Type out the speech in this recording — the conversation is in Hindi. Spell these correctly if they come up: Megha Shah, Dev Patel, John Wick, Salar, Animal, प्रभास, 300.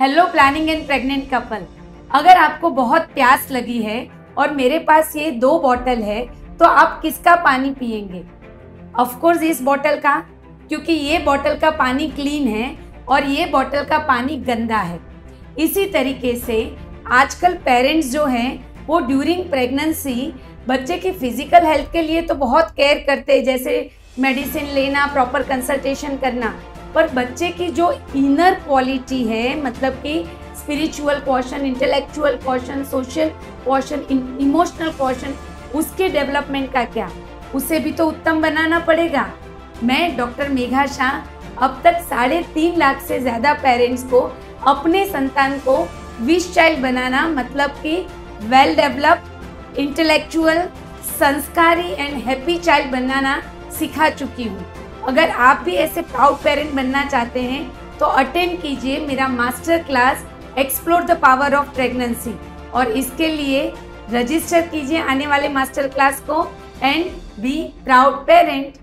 Hello planning and pregnant couple, अगर आपको बहुत प्यास लगी है और मेरे पास ये 2 बॉटल है तो आप किसका पानी पिएंगे? ऑफ कोर्स इस बॉटल का, क्योंकि ये बॉटल का पानी क्लीन है और ये बॉटल का पानी गंदा है। इसी तरीके से आजकल पेरेंट्स जो हैं वो ड्यूरिंग प्रेगनेंसी बच्चे की फिजिकल हेल्थ के लिए तो बहुत केयर करते हैं, जैसे मेडिसिन लेना, प्रॉपर कंसल्टेशन करना, पर बच्चे की जो इनर क्वालिटी है, मतलब कि spiritual portion, intellectual portion, social portion, emotional portion, उसके डेवलपमेंट का क्या, उसे भी तो उत्तम बनाना पड़ेगा। मैं डॉक्टर मेघा शाह अब तक 3.5 लाख से ज़्यादा पेरेंट्स को अपने संतान को विश चाइल्ड बनाना, मतलब कि वेल डेवलप्ड, इंटेलेक्चुअल, संस्कारी एंड हैप्पी चाइल्ड बनाना सिखा चुकी हूँ। अगर आप भी ऐसे प्राउड पेरेंट बनना चाहते हैं तो अटेंड कीजिए मेरा master class explore the power of pregnancy, और इसके लिए रजिस्टर कीजिए आने वाले मास्टर क्लास को एंड बी प्राउड पेरेंट।